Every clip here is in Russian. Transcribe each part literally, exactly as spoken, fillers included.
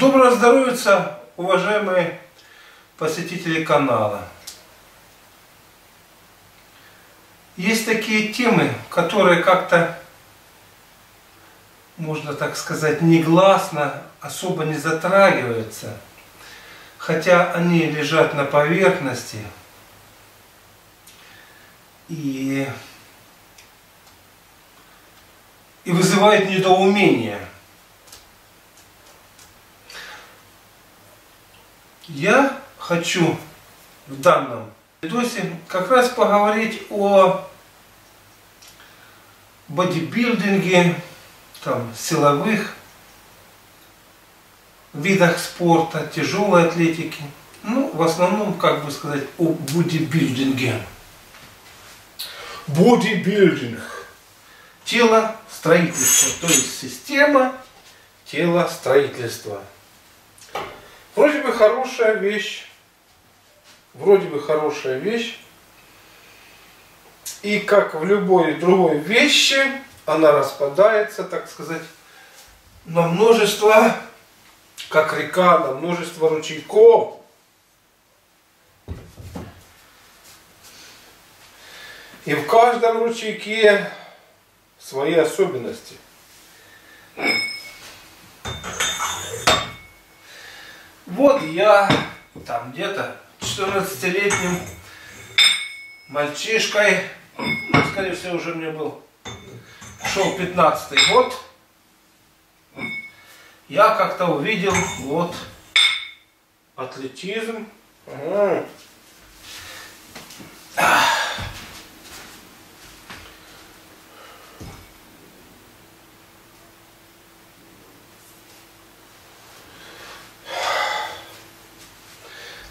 Доброго здоровья, уважаемые посетители канала. Есть такие темы, которые как-то, можно так сказать, негласно, особо не затрагиваются, хотя они лежат на поверхности. И, и вызывает недоумение. Я хочу в данном видосе как раз поговорить о бодибилдинге, там, силовых видах спорта, тяжелой атлетики. Ну, в основном, как бы сказать, о бодибилдинге. Бодибилдинг. Тело строительство. То есть система тела строительства. Вроде бы хорошая вещь. Вроде бы хорошая вещь. И как в любой другой вещи, она распадается, так сказать, на множество, как река, на множество ручейков. И в каждом ручейке свои особенности. Вот я там где-то четырнадцатилетним мальчишкой, ну, скорее всего, уже мне был, шел пятнадцатый год, я как-то увидел вот атлетизм. Ага.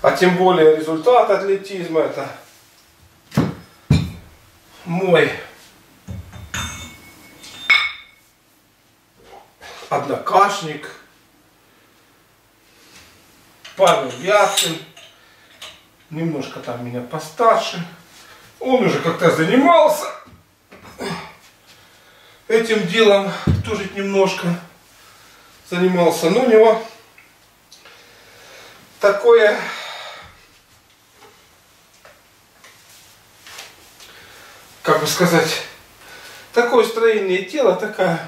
А тем более результат атлетизма — это мой однокашник Павел Ясен, немножко там меня постарше, он уже как-то занимался этим делом, тоже немножко занимался, но у него такое как бы сказать, такое строение тела, такая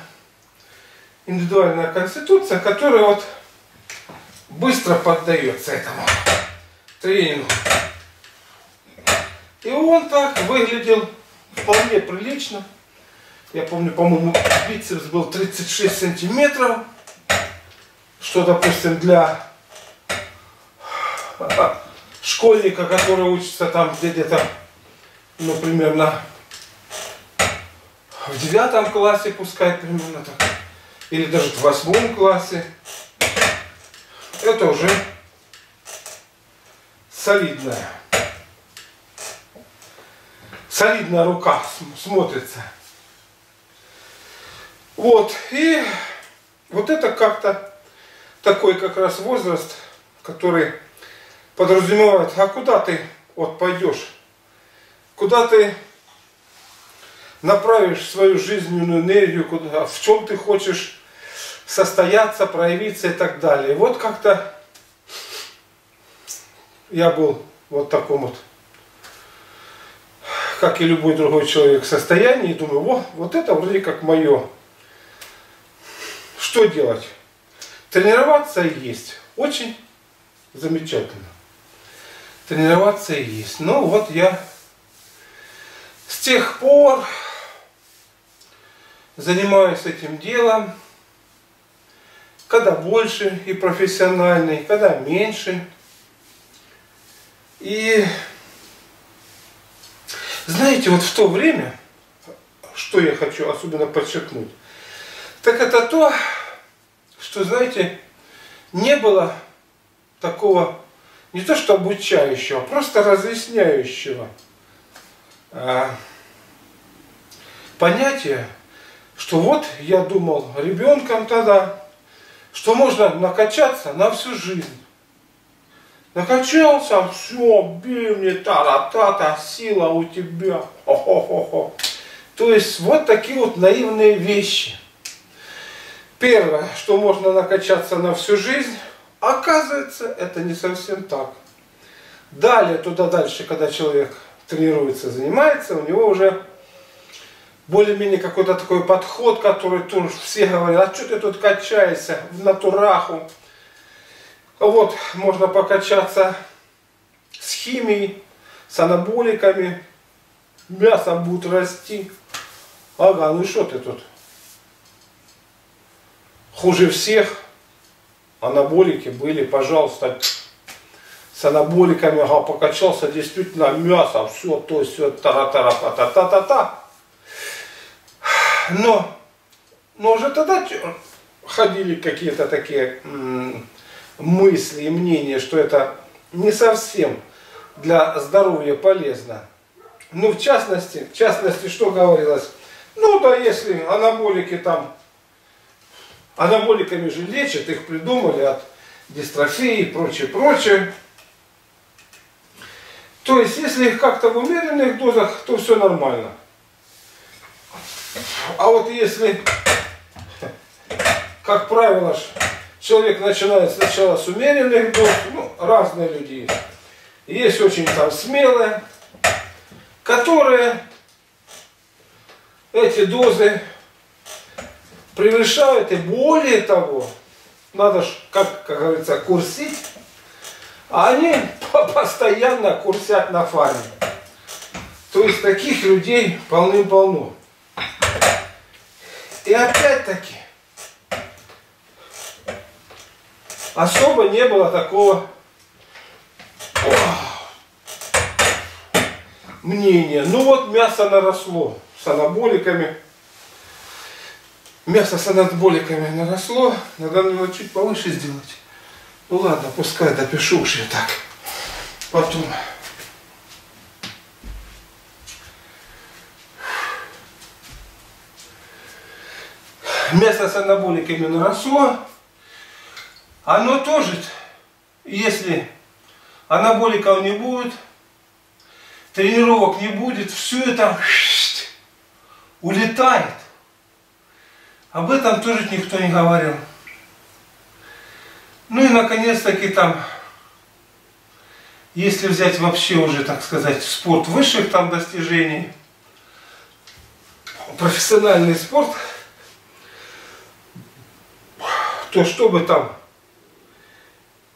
индивидуальная конституция, которая вот быстро поддается этому тренингу. И он так выглядел вполне прилично. Я помню, по-моему, бицепс был тридцать шесть сантиметров, что, допустим, для школьника, который учится там где-то, ну, примерно в девятом классе, пускай примерно так, или даже в восьмом классе, это уже солидная, солидная рука смотрится. Вот, и вот это как-то такой как раз возраст, который подразумевает, а куда ты вот пойдешь, куда ты направишь свою жизненную энергию, куда, в чем ты хочешь состояться, проявиться и так далее. Вот как-то я был вот в таком вот, как и любой другой человек, состоянии, и думаю, вот, вот это вроде как мое. Что делать? Тренироваться и есть. Очень замечательно. Тренироваться и есть. Ну вот я с тех пор занимаюсь этим делом, когда больше и профессионально, и когда меньше. И знаете, вот в то время, что я хочу особенно подчеркнуть, так это то, что, знаете, не было такого не то что обучающего, а просто разъясняющего понятие, что вот я думал ребенком тогда, что можно накачаться на всю жизнь. Накачался, все, бей мне, та-та-та, сила у тебя. Хо-хо-хо-хо. То есть вот такие вот наивные вещи. Первое, что можно накачаться на всю жизнь, Оказывается, это не совсем так. Далее, туда дальше, когда человек тренируется, занимается, у него уже более-менее какой-то такой подход, который тут все говорят, а что ты тут качаешься в натураху. Вот, можно покачаться с химией, с анаболиками, мясо будет расти. Ага, ну и что ты тут? Хуже всех анаболики были, пожалуйста, с анаболиками, ага, покачался, действительно, мясо, все, то, все, тара-тара-та-та-та-та-та. Но, но уже тогда ходили какие-то такие мысли и мнения, что это не совсем для здоровья полезно. Ну, в частности, в частности, что говорилось? Ну, да, если анаболики там, анаболиками же лечат, их придумали от дистрофии и прочее, прочее. То есть, если их как-то в умеренных дозах, то все нормально. А вот если, как правило, человек начинает сначала с умеренных доз, ну, разные люди есть. Есть очень там смелые, которые эти дозы превышают, и более того, надо же, как, как говорится, курсить, а они постоянно курсят на фарме. То есть таких людей полным-полно. И опять-таки, особо не было такого мнения. Ну вот мясо наросло с анаболиками. Мясо с анаболиками наросло. Надо его чуть повыше сделать. Ну ладно, пускай допишу уж я так. Потом. Мясо с анаболиками наросло, оно тоже, если анаболиков не будет, тренировок не будет, все это улетает. Об этом тоже никто не говорил. Ну и наконец-таки там, если взять вообще уже, так сказать, спорт высших там достижений, профессиональный спорт, то чтобы там,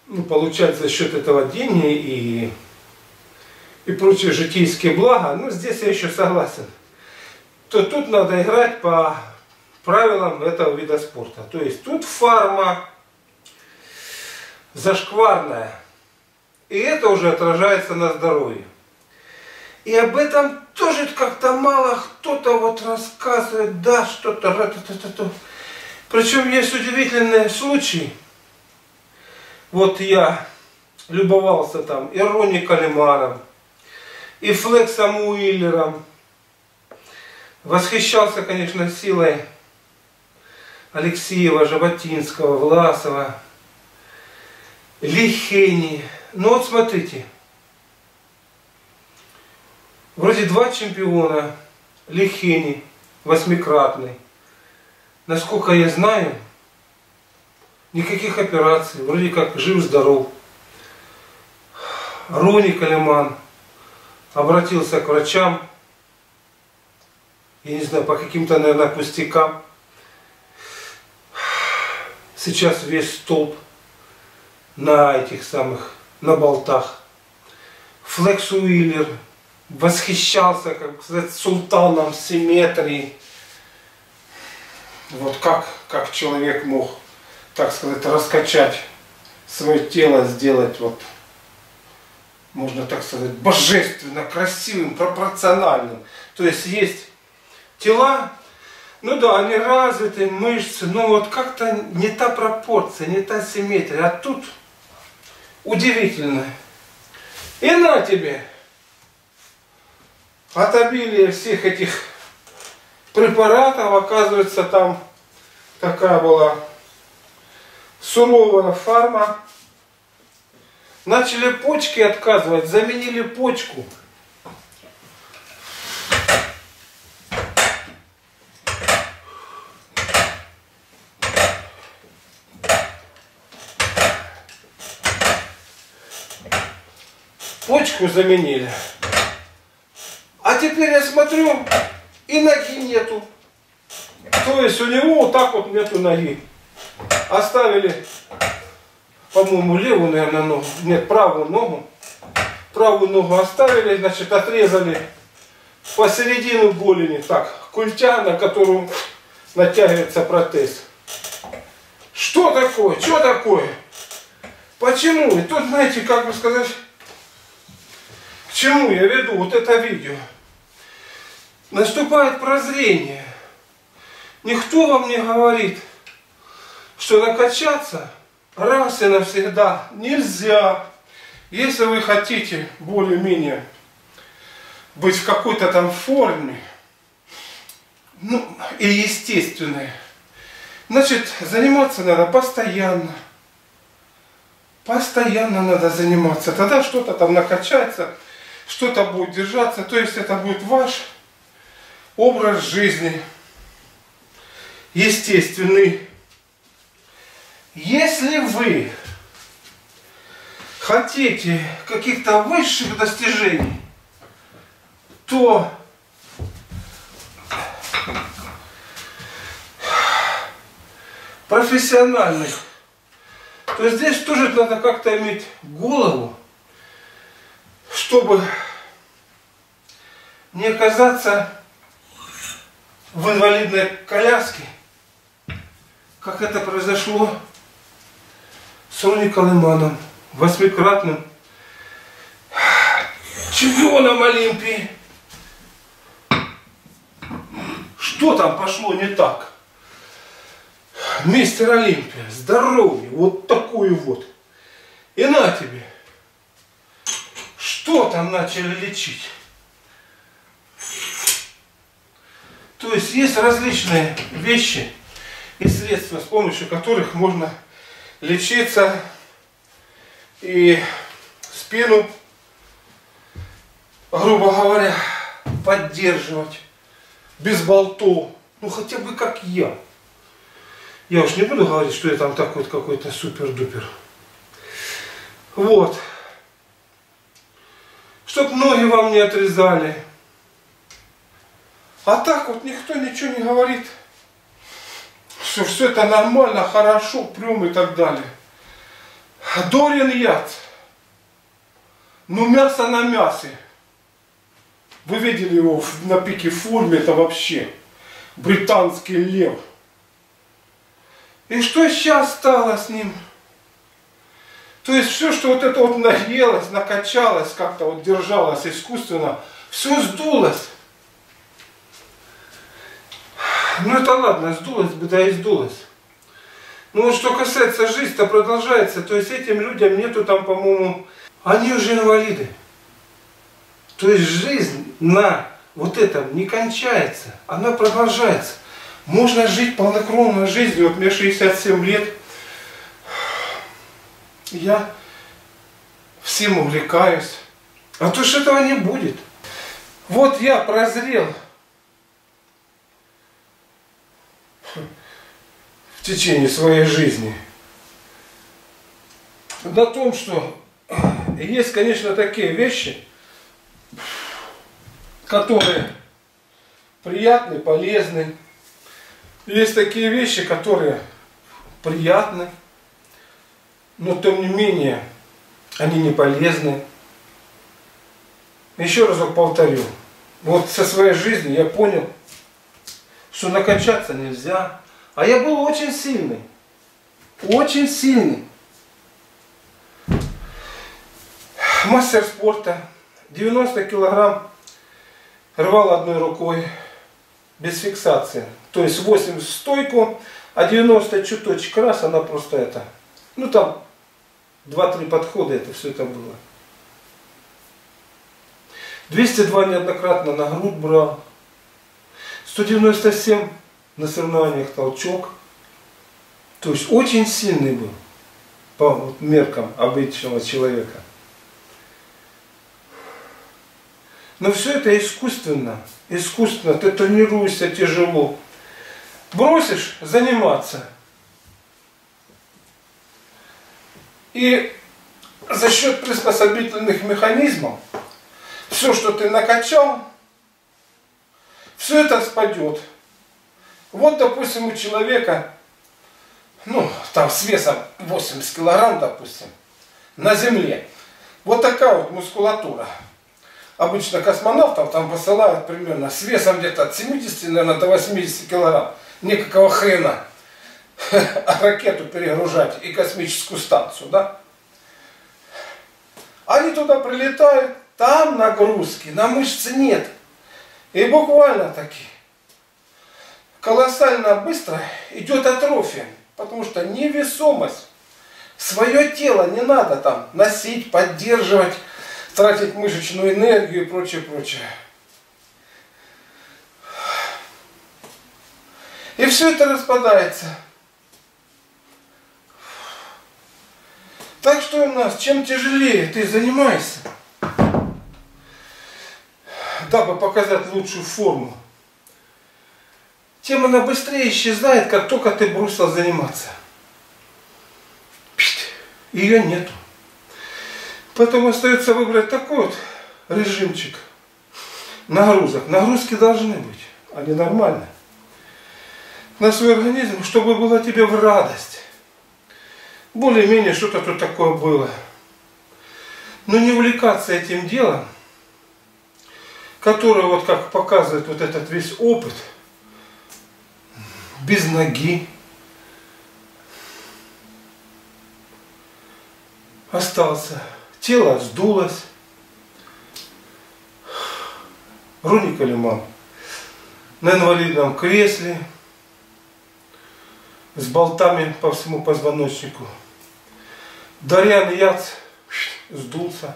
ну, получать за счет этого деньги и, и прочие житейские блага, ну здесь я еще согласен, то тут надо играть по правилам этого вида спорта. То есть тут фарма зашкварная, и это уже отражается на здоровье. И об этом тоже как-то мало кто-то вот рассказывает, да, что-то... Причем есть удивительные случаи. Вот я любовался там и Ронни Калимаром, и Флексом Уиллером. Восхищался, конечно, силой Алексеева, Жаботинского, Власова, Лихени. Ну вот смотрите. Вроде два чемпиона. Лихени, восьмикратный. Насколько я знаю, никаких операций, вроде как жив-здоров. Ронни Колеман обратился к врачам, я не знаю, по каким-то, наверное, пустякам. Сейчас весь столб на этих самых, на болтах. Флекс Уиллер восхищался, как сказать, султаном симметрии. Вот как, как человек мог, так сказать, раскачать свое тело, сделать вот, можно так сказать, божественно, красивым, пропорциональным. То есть есть тела, ну да, они развиты, мышцы, но вот как-то не та пропорция, не та симметрия. А тут удивительно. И на тебе, от обилия всех этих препаратов, оказывается, там такая была суровая фарма. Начали почки отказывать, заменили почку. Почку заменили. А теперь я смотрю, и ноги нету. То есть у него вот так вот нету ноги. Оставили, по-моему, левую, наверное, ногу. Нет, правую ногу. Правую ногу оставили, значит, отрезали посередину голени. Так, культя, на которую натягивается протез. Что такое? Что такое? Почему? И тут, знаете, как бы сказать, к чему я веду вот это видео. Наступает прозрение. Никто вам не говорит, что накачаться раз и навсегда нельзя. Если вы хотите более-менее быть в какой-то там форме, ну, и естественной, значит, заниматься надо постоянно. Постоянно надо заниматься. Тогда что-то там накачается, что-то будет держаться. То есть это будет ваш образ жизни. Естественный. Если вы хотите каких-то высших достижений, то профессиональных, то здесь тоже надо как-то иметь голову, чтобы не оказаться в инвалидной коляске, как это произошло с Ронни Колеманом, восьмикратным чемпионом Олимпии. Что там пошло не так? Мистер Олимпия, здоровье, вот такую вот. И на тебе. Что там начали лечить? То есть есть различные вещи и средства, с помощью которых можно лечиться и спину, грубо говоря, поддерживать без болтов. Ну хотя бы как я. Я уж не буду говорить, что я там такой какой-то супер-дупер. Вот. Чтоб ноги вам не отрезали. А так вот никто ничего не говорит. Что все это нормально, хорошо, прям и так далее. Дориан Йейтс. Ну мясо на мясе. Вы видели его на пике формы, это вообще британский лев. И что сейчас стало с ним? То есть все, что вот это вот наелось, накачалось, как-то вот держалось искусственно, все сдулось. Ну это ладно, сдулось бы, да и сдулось. Ну вот что касается жизни-то продолжается, то есть этим людям нету там, по-моему, они уже инвалиды. То есть жизнь на вот этом не кончается, она продолжается. Можно жить полнокровной жизнью. Вот мне шестьдесят семь лет. Я всем увлекаюсь. А то ж этого не будет. Вот я прозрел в течение своей жизни на том, что есть, конечно, такие вещи, которые приятны, полезны. Есть такие вещи, которые приятны, но тем не менее они не полезны. Еще разок повторю. Вот со своей жизни я понял, что накачаться нельзя. А я был очень сильный. Очень сильный. Мастер спорта. девяносто килограмм рвал одной рукой. Без фиксации. То есть восемь в стойку, а девяносто чуточек раз, она просто это. Ну там два-три подхода это все это было. двести два неоднократно на грудь брал. сто девяносто семь на соревнованиях толчок. То есть очень сильный был по меркам обычного человека. Но все это искусственно. Искусственно. Ты тренируешься тяжело. Бросишь заниматься. И за счет приспособительных механизмов все, что ты накачал, все это спадет. Вот, допустим, у человека, ну, там с весом восемьдесят килограмм, допустим, на земле. Вот такая вот мускулатура. Обычно космонавтов там посылают примерно с весом где-то от семидесяти, наверное, до восьмидесяти килограмм. Никакого хрена. А ракету перегружать и космическую станцию, да? Они туда прилетают, там нагрузки на мышцы нет. И буквально таки колоссально быстро идет атрофия. Потому что невесомость. Свое тело не надо там носить, поддерживать, тратить мышечную энергию и прочее, прочее. И все это распадается. Так что у нас, чем тяжелее ты занимаешься, дабы показать лучшую форму, тем она быстрее исчезает, как только ты бросил заниматься. Ее нету. Поэтому остается выбрать такой вот режимчик нагрузок. Нагрузки должны быть, они нормальные. На свой организм, чтобы было тебе в радость. Более-менее что-то тут такое было. Но не увлекаться этим делом, которое, вот как показывает вот этот весь опыт, без ноги, остался. Тело сдулось. Ронни Калиман на инвалидном кресле с болтами по всему позвоночнику. Дориан Йейтс сдулся.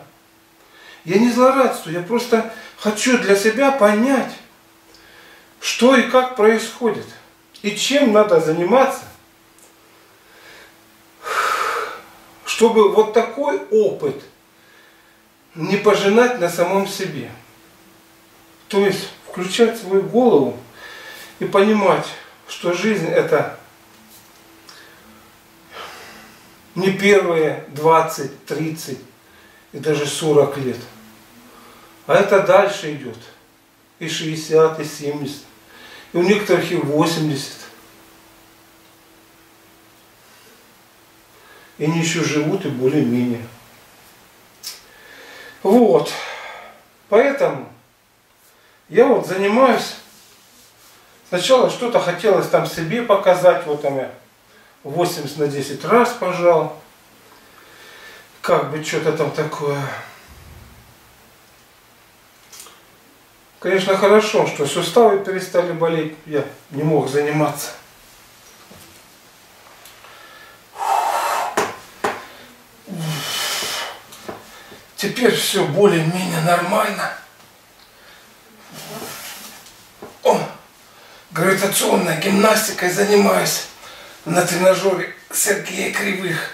Я не злорадствую, я просто хочу для себя понять, что и как происходит, и чем надо заниматься, чтобы вот такой опыт не пожинать на самом себе. То есть включать свою голову и понимать, что жизнь это не первые двадцать, тридцать и даже сорок лет. А это дальше идет. И шестьдесят, и семьдесят, и у некоторых и восемьдесят. И они еще живут и более-менее. Вот. Поэтому я вот занимаюсь. Сначала что-то хотелось там себе показать. Вот там я восемьдесят на десять раз пожал. Как бы что-то там такое. Конечно, хорошо, что суставы перестали болеть. Я не мог заниматься. Теперь все более-менее нормально. О, гравитационной гимнастикой занимаюсь на тренажере Сергея Кривых.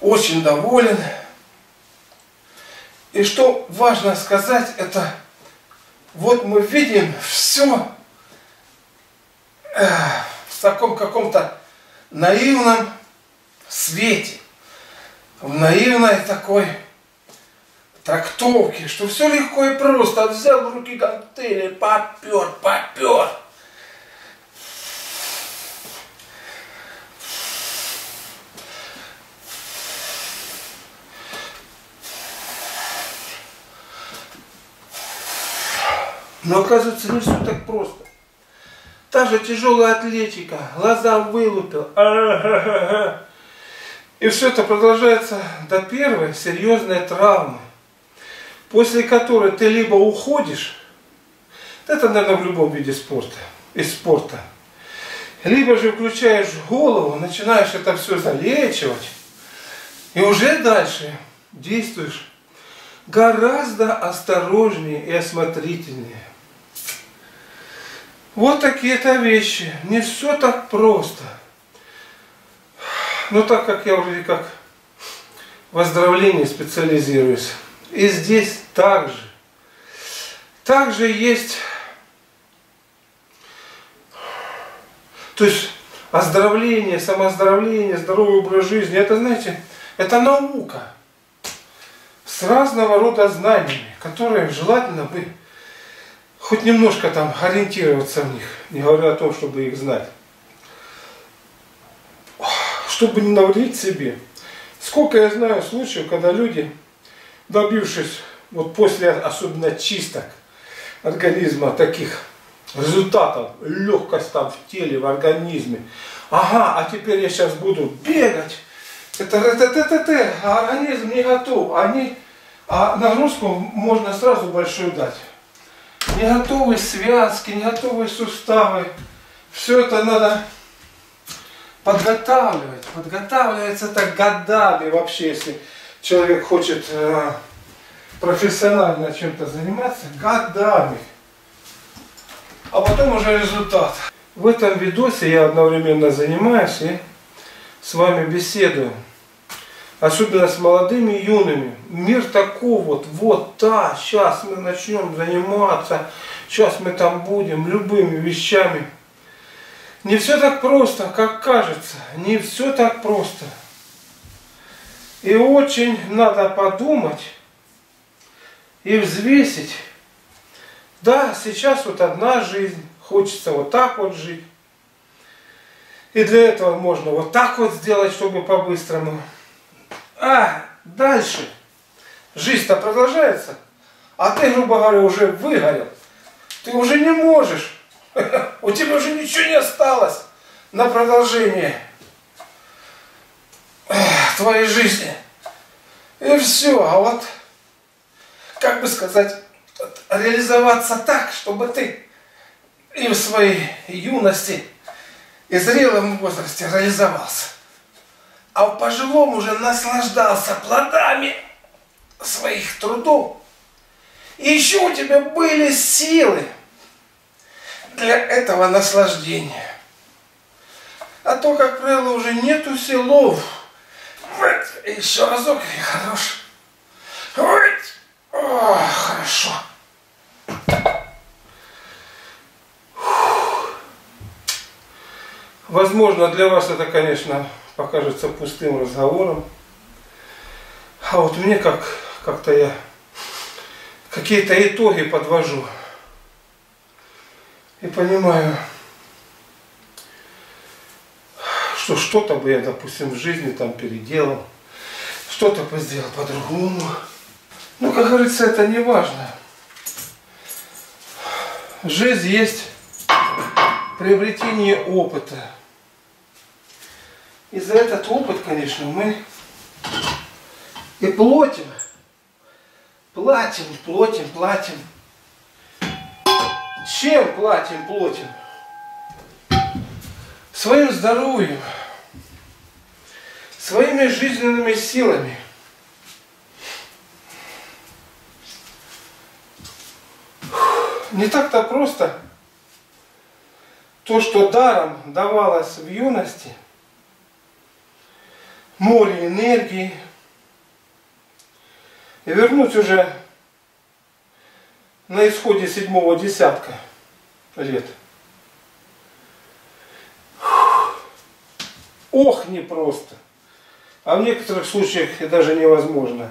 Очень доволен. И что важно сказать, это вот мы видим все э, в таком каком-то наивном свете, в наивной такой трактовки, что все легко и просто. Взял в руки гантели, попер, попер. Но оказывается, не все так просто. Та же тяжелая атлетика, глаза вылупил. А-ха-ха-ха. И все это продолжается до первой серьезной травмы, после которой ты либо уходишь, это, наверное, в любом виде спорта, из спорта, либо же включаешь голову, начинаешь это все залечивать, и уже дальше действуешь гораздо осторожнее и осмотрительнее. Вот такие-то вещи. Не все так просто. Но так как я уже как в оздоровлении специализируюсь, и здесь также. Также есть, то есть оздоровление, самооздоровление, здоровый образ жизни, это, знаете, это наука. с разного рода знаниями, которые желательно бы хоть немножко там ориентироваться в них, не говоря о том, чтобы их знать. Чтобы не навредить себе. Сколько я знаю случаев, когда люди, добившись вот после особенно чисток организма таких результатов, легкость там в теле, в организме, ага, а теперь я сейчас буду бегать, это, это, это, это, это, а организм не готов, они, а нагрузку можно сразу большую дать. Не готовы связки, не готовые суставы, все это надо подготавливать. Подготавливается это годами вообще, если человек хочет э, профессионально чем-то заниматься, годами. А потом уже результат. В этом видосе я одновременно занимаюсь и с вами беседую. Особенно с молодыми и юными. Мир такой вот, вот та, сейчас мы начнем заниматься, сейчас мы там будем, любыми вещами. Не все так просто, как кажется, не все так просто. И очень надо подумать и взвесить. Да, сейчас вот одна жизнь, хочется вот так вот жить. И для этого можно вот так вот сделать, чтобы по-быстрому. А дальше жизнь-то продолжается, а ты, грубо говоря, уже выгорел. Ты уже не можешь. У тебя уже ничего не осталось на продолжение твоей жизни. И все. А вот, как бы сказать, реализоваться так, чтобы ты и в своей юности, и зрелом возрасте реализовался. А в пожилом уже наслаждался плодами своих трудов. И еще у тебя были силы для этого наслаждения. А то, как правило, уже нету силов. И еще разок, и хорош. О, хорошо. Возможно, для вас это, конечно, покажется пустым разговором. А вот мне как, как-то я какие-то итоги подвожу. И понимаю, что что-то бы я, допустим, в жизни там переделал, что-то бы сделал по-другому. Ну, как говорится, это не важно. Жизнь есть приобретение опыта. И за этот опыт, конечно, мы и платим, платим, платим, платим. Чем платим, платим? Своим здоровьем, своими жизненными силами. Не так-то просто то, что даром давалось в юности, море энергии, и вернуть уже на исходе седьмого десятка лет. Ох, непросто. А в некоторых случаях и даже невозможно.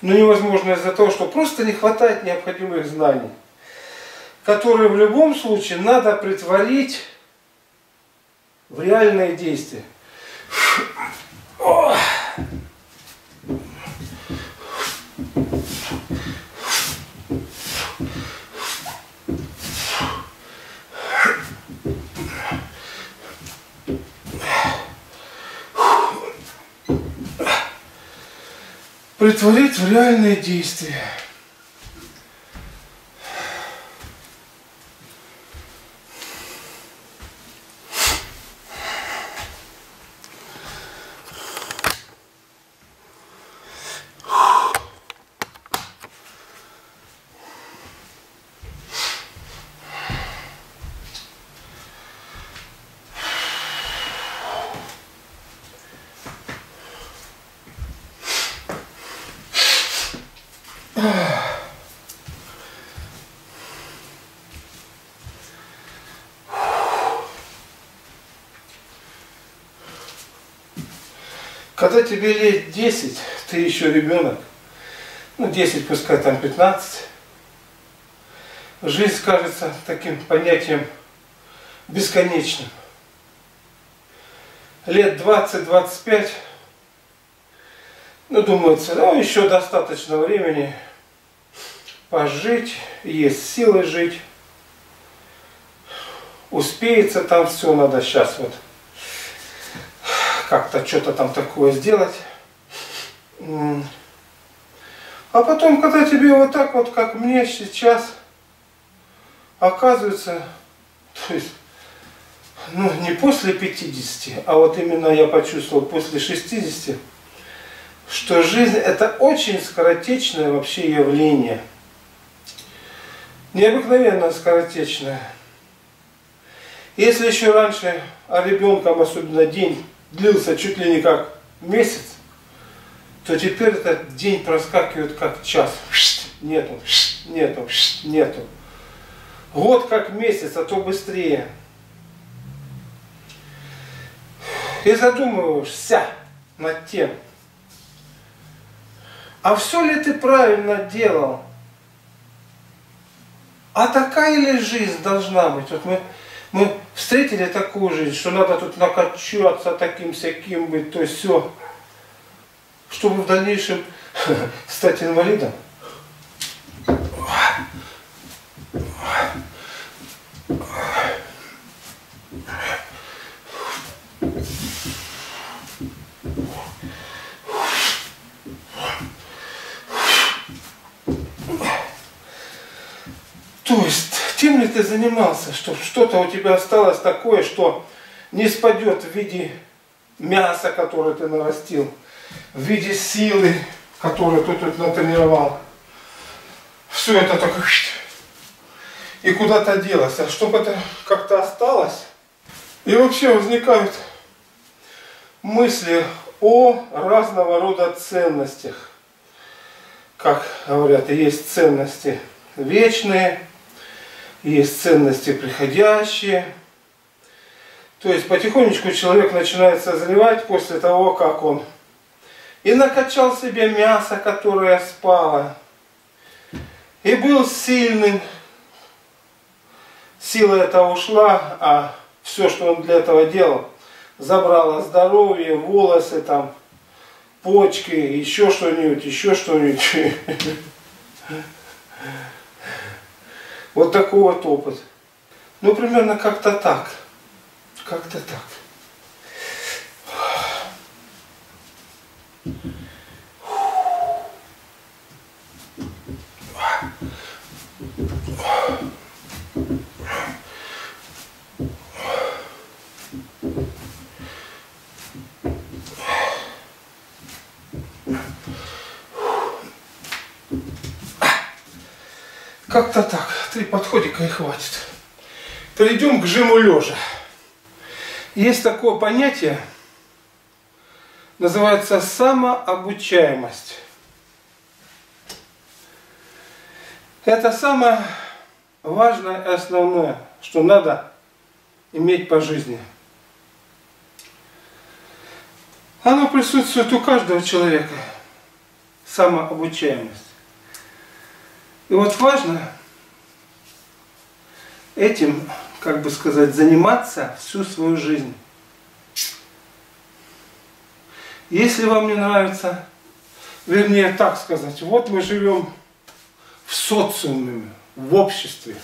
Но невозможно из-за того, что просто не хватает необходимых знаний, которые в любом случае надо претворить в реальные действия. Претворить в реальные действия. Когда тебе лет десять, ты еще ребенок, ну десять, пускай там пятнадцать. Жизнь кажется таким понятием бесконечным. Лет двадцать-двадцать пять, ну, думается, ну, еще достаточно времени пожить, есть силы жить. Успеется там все, надо сейчас вот как-то что-то там такое сделать. А потом, когда тебе вот так вот, как мне сейчас, оказывается, то есть, ну, не после пятидесяти, а вот именно я почувствовал после шестидесяти, что жизнь — это очень скоротечное вообще явление. Необыкновенно скоротечное. Если еще раньше, а ребенком особенно день длился чуть ли не как месяц, то теперь этот день проскакивает как час. Нету, нету, нету. Год как месяц, а то быстрее. И задумываешься над тем, а все ли ты правильно делал? А такая ли жизнь должна быть? Вот мы, мы встретили такую жизнь, что надо тут накачаться таким-сяким быть, то есть все, чтобы в дальнейшем стать инвалидом. То есть, тем ли ты занимался, что что-то у тебя осталось такое, что не спадет в виде мяса, которое ты нарастил, в виде силы, которую ты тут натренировал. Все это так и куда-то делось, а чтобы это как-то осталось. И вообще возникают мысли о разного рода ценностях. Как говорят, есть ценности вечные, есть ценности приходящие. То есть потихонечку человек начинает созревать после того, как он и накачал себе мясо, которое спало, и был сильным. Сила эта ушла, а все, что он для этого делал, забрало здоровье, волосы, там, почки, еще что-нибудь, еще что-нибудь. Вот такой вот опыт. Ну, примерно как-то так. Как-то так. Как-то так. Три подходика и хватит. Перейдем к жиму лежа. Есть такое понятие, называется самообучаемость. Это самое важное и основное, что надо иметь по жизни. Оно присутствует у каждого человека. Самообучаемость. И вот важно этим, как бы сказать, заниматься всю свою жизнь. Если вам не нравится, вернее так сказать, вот мы живем в социуме, в обществе,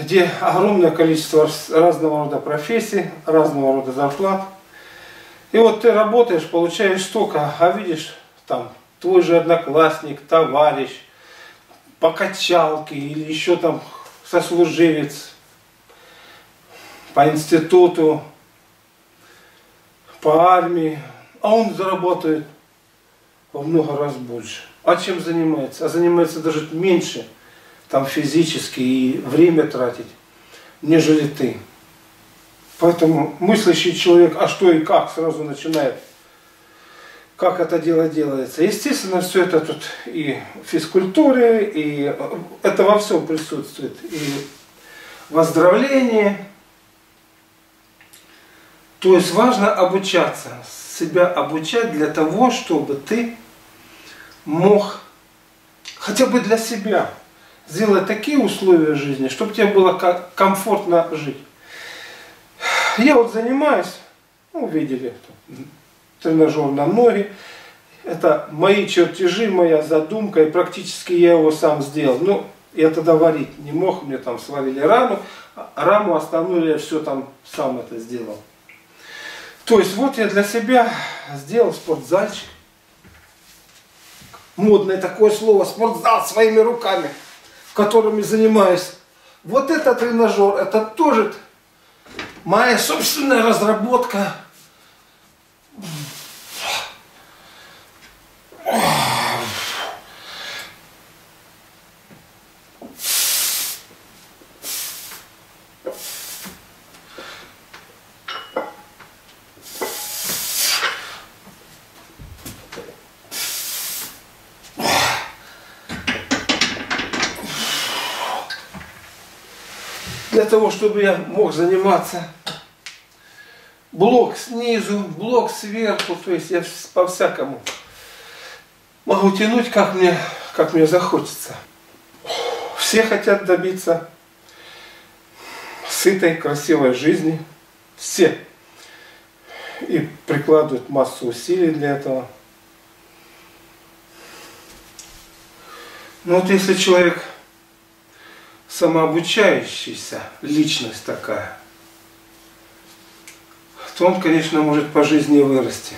где огромное количество разного рода профессий, разного рода зарплат. И вот ты работаешь, получаешь столько, а видишь там твой же одноклассник, товарищ, по качалке или еще там сослуживец по институту, по армии, а он заработает во много раз больше. А чем занимается? А занимается даже меньше там физически и время тратить, нежели ты. Поэтому мыслящий человек, а что и как, сразу начинает. Как это дело делается. Естественно, все это тут и в физкультуре, и это во всем присутствует. И в оздоровлении. То есть важно обучаться, себя обучать для того, чтобы ты мог хотя бы для себя сделать такие условия жизни, чтобы тебе было комфортно жить. Я вот занимаюсь, ну, видели, тренажер на ноги. Это мои чертежи, моя задумка, и практически я его сам сделал. Ну, я тогда варить не мог, мне там сварили рану, раму остановили, я все там сам это сделал. То есть вот я для себя сделал спортзальчик. Модное такое слово, спортзал своими руками, которыми занимаюсь. Вот это тренажер, это тоже моя собственная разработка. Для того, чтобы я мог заниматься, блок снизу, блок сверху, то есть я по-всякому могу тянуть, как мне, как мне захочется. Все хотят добиться сытой, красивой жизни, все, и прикладывают массу усилий для этого. Но вот если человек самообучающаяся личность такая, то он, конечно, может по жизни вырасти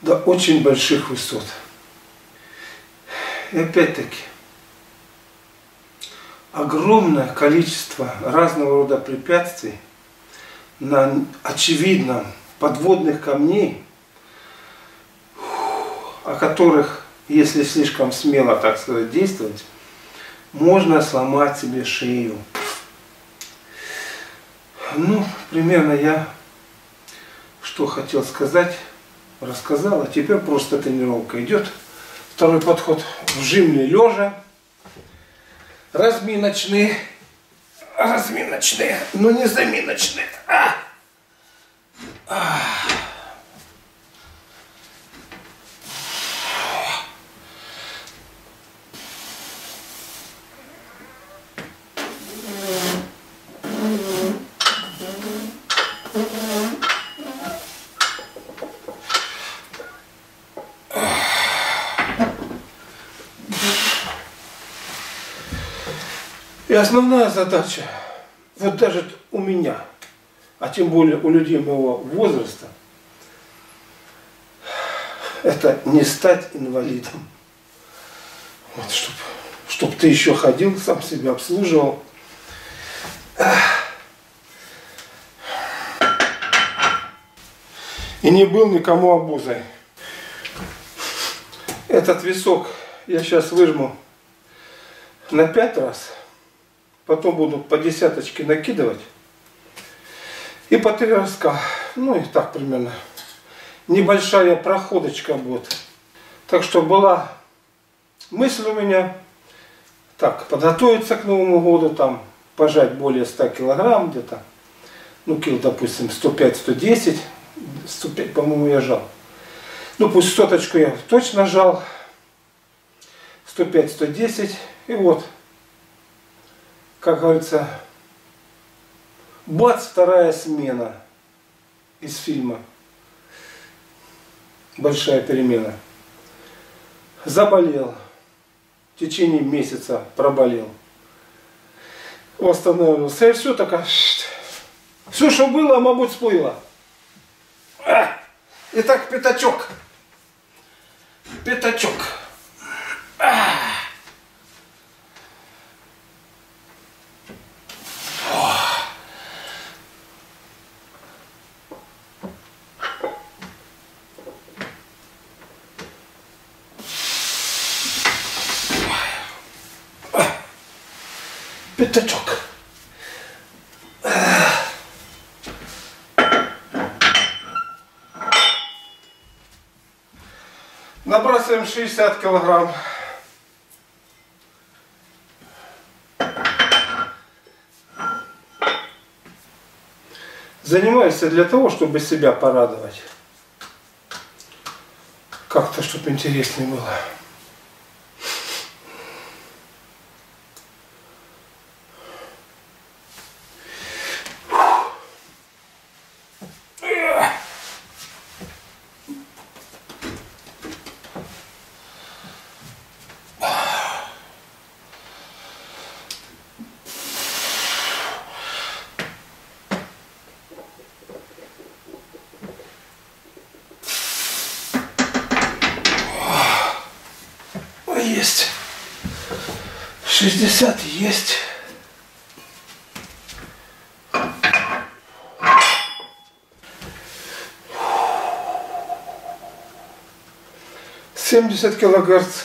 до очень больших высот. И опять-таки, огромное количество разного рода препятствий, на очевидном подводных камней, о которых, если слишком смело, так сказать, действовать, можно сломать себе шею. Ну, примерно я, что хотел сказать, рассказал. А теперь просто тренировка идет. Второй подход в жимные лежа. Разминочные. Разминочные, но не заминочные. А! А! И основная задача, вот даже у меня, а тем более у людей моего возраста, это не стать инвалидом. Вот, чтобы, чтобы ты еще ходил, сам себя обслуживал. И не был никому обузой. Этот висок я сейчас выжму на пять раз. Потом буду по десяточке накидывать. И по три разка. Ну и так примерно. Небольшая проходочка будет. Так что была мысль у меня. Так, подготовиться к Новому году. Там пожать более ста килограмм где-то. Ну, кил, допустим, сто пять — сто десять. сто пять, по-моему, я жал. Ну, пусть соточку я точно жал. сто пять — сто десять. И вот, как говорится, бац, вторая смена из фильма «Большая перемена». Заболел. В течение месяца проболел. Восстановился. И все такое. Все, что было, мабуть, всплыло. Итак, пятачок. Пятачок. Пятачок. Набрасываем шестьдесят килограмм. Занимаюсь для того, чтобы себя порадовать. Как-то, чтобы интереснее было. есть. шестьдесят есть. семьдесят килогерц.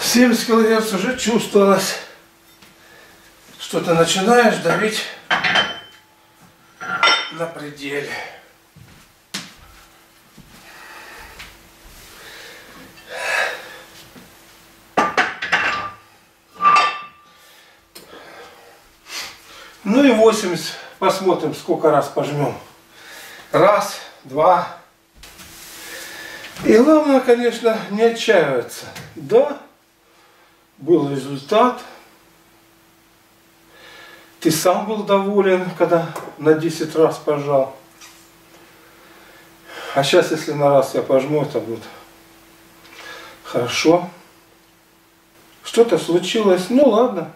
семьдесят килогерц уже чувствовалось, что ты начинаешь давить на пределе. Ну и восемьдесят. Посмотрим, сколько раз пожмем. Раз, два. И главное, конечно, не отчаиваться. Да? Был результат, ты сам был доволен, когда на десять раз пожал. А сейчас, если на раз я пожму, это будет хорошо. Что-то случилось, ну ладно,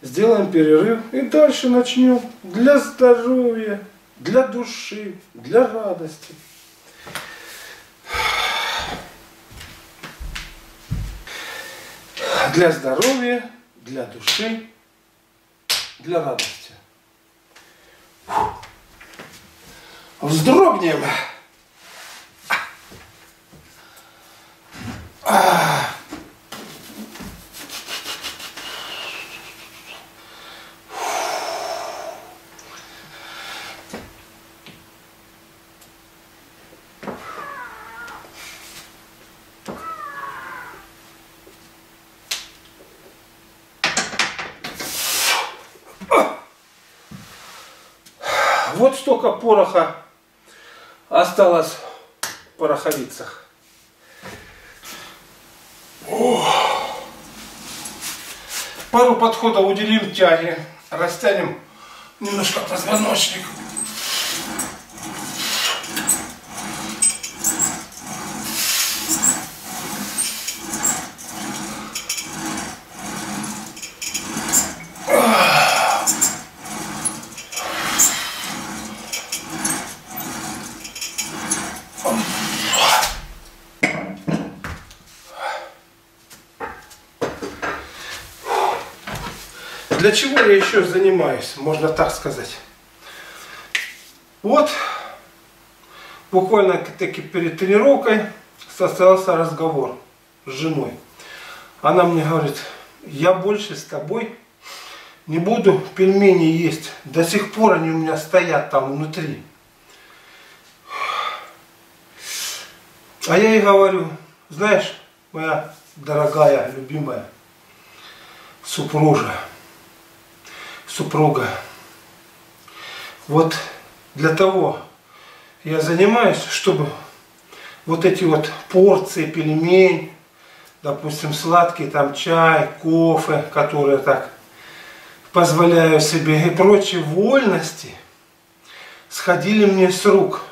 сделаем перерыв и дальше начнем. Для здоровья, для души, для радости. Для здоровья, для души, для радости. Вздрогнем. Вот столько пороха осталось в пороховицах. Пару подходов уделим тяге. Растянем немножко позвоночник. Для чего я еще занимаюсь, можно так сказать. Вот, буквально таки перед тренировкой состоялся разговор с женой. Она мне говорит, я больше с тобой не буду пельмени есть. До сих пор они у меня стоят там внутри. А я ей говорю, знаешь, моя дорогая, любимая супружа, супруга. Вот для того я занимаюсь, чтобы вот эти вот порции пельмень, допустим, сладкий там чай, кофе, которые так позволяю себе и прочие вольности, сходили мне с рук.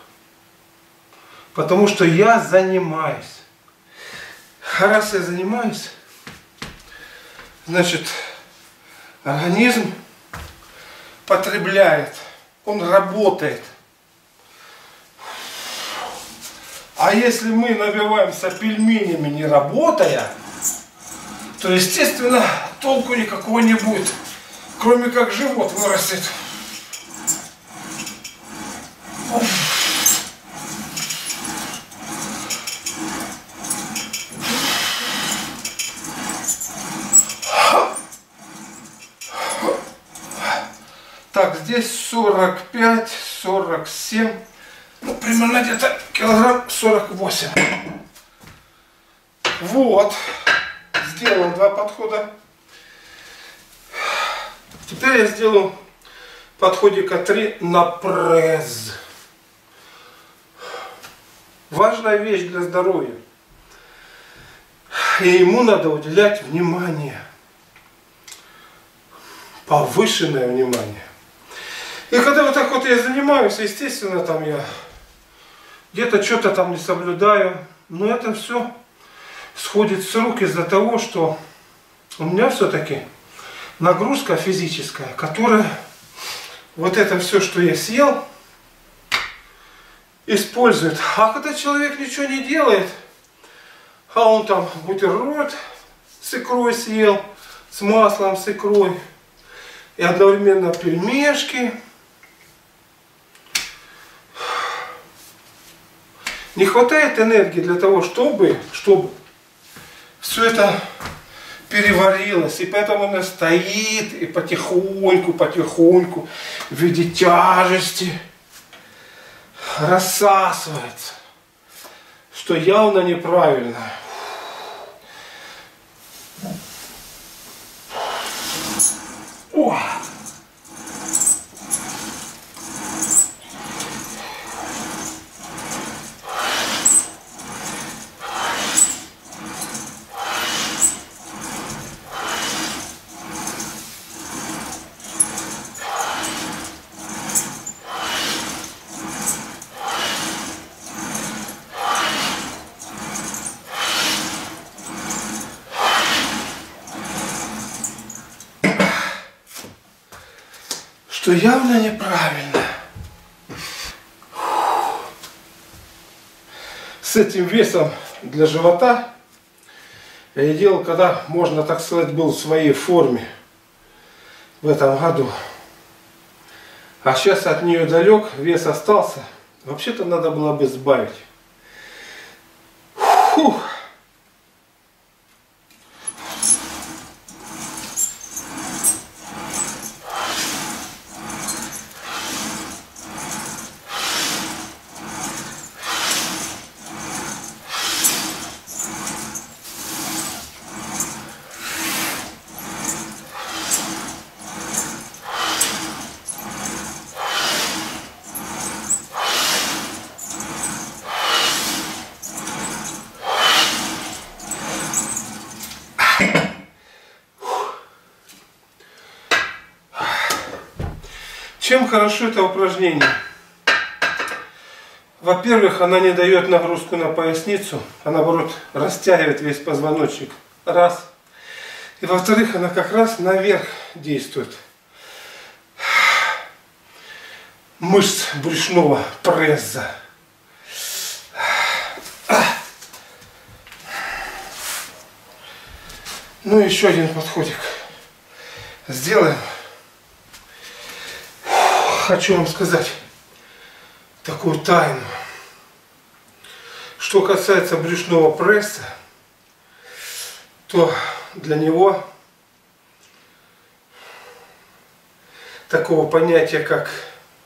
Потому что я занимаюсь. А раз я занимаюсь, значит, организм потребляет, он работает. А если мы набиваемся пельменями, не работая, то, естественно, толку никакого не будет, кроме как живот вырастет. Так, здесь сорок пять, сорок семь, ну, примерно где-то килограмм сорок восемь. Вот, сделал два подхода. Теперь я сделаю подходика три на пресс. Важная вещь для здоровья. И ему надо уделять внимание. повышенное внимание. И когда вот так вот я занимаюсь, естественно, там я где-то что-то там не соблюдаю, но это все сходит с рук из-за того, что у меня все-таки нагрузка физическая, которая вот это все, что я съел, использует. А когда человек ничего не делает, а он там бутерброд с икрой съел, с маслом, с икрой, и одновременно пельмешки, не хватает энергии для того, чтобы, чтобы все это переварилось. И поэтому она стоит и потихоньку, потихоньку в виде тяжести рассасывается, что явно неправильно. О! Что явно неправильно. С этим весом для живота я делал, когда, можно так сказать, был в своей форме в этом году. А сейчас от нее далек, вес остался. Вообще-то надо было бы сбавить. Фух. Чем хорошо это упражнение? Во-первых, она не дает нагрузку на поясницу, а наоборот растягивает весь позвоночник. Раз. И во-вторых, она как раз наверх действует. Мышц брюшного пресса. Ну и еще один подходик сделаем. Хочу вам сказать такую тайну. Что касается брюшного пресса, то для него такого понятия, как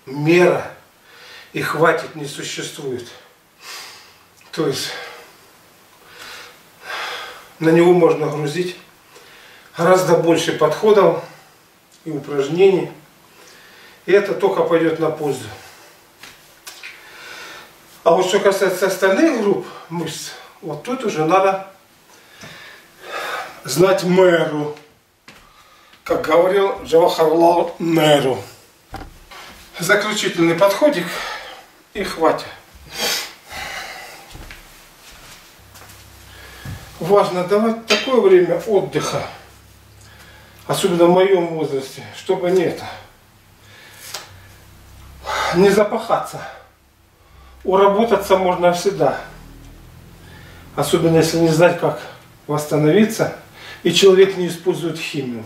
мера и хватит, не существует. То есть на него можно грузить гораздо больше подходов и упражнений. И это только пойдет на пользу. А вот что касается остальных групп мышц, вот тут уже надо знать меру. Как говорил Жавахарлау, меру. Заключительный подходик и хватит. Важно давать такое время отдыха, особенно в моем возрасте, чтобы не это. Не запахаться. Уработаться можно всегда. Особенно если не знать, как восстановиться. И человек не использует химию.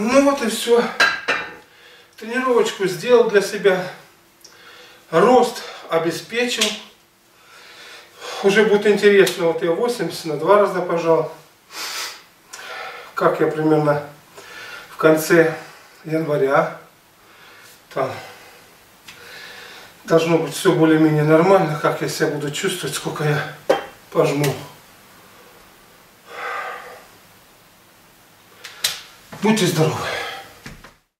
Ну вот и все. Тренировочку сделал для себя. Рост обеспечил. Уже будет интересно, вот я восемьдесят на два раза пожал. Как я примерно в конце января. Там должно быть все более-менее нормально. Как я себя буду чувствовать, сколько я пожму. Будьте здоровы!